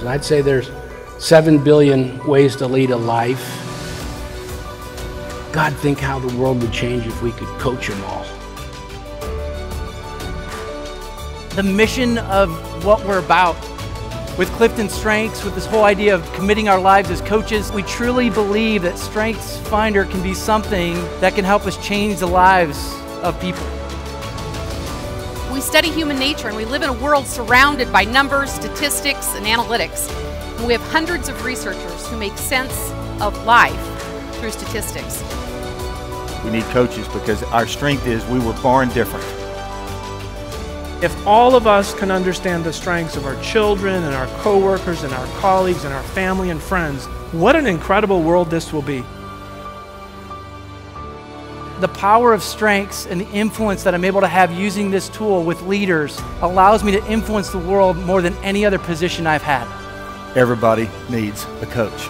And I'd say there's 7 billion ways to lead a life. God, think how the world would change if we could coach them all. The mission of what we're about with Clifton Strengths, with this whole idea of committing our lives as coaches, we truly believe that Strengths Finder can be something that can help us change the lives of people. We study human nature, and we live in a world surrounded by numbers, statistics, and analytics. And we have hundreds of researchers who make sense of life through statistics. We need coaches because our strength is we were born different. If all of us can understand the strengths of our children and our coworkers and our colleagues and our family and friends, what an incredible world this will be. The power of strengths and the influence that I'm able to have using this tool with leaders allows me to influence the world more than any other position I've had. Everybody needs a coach.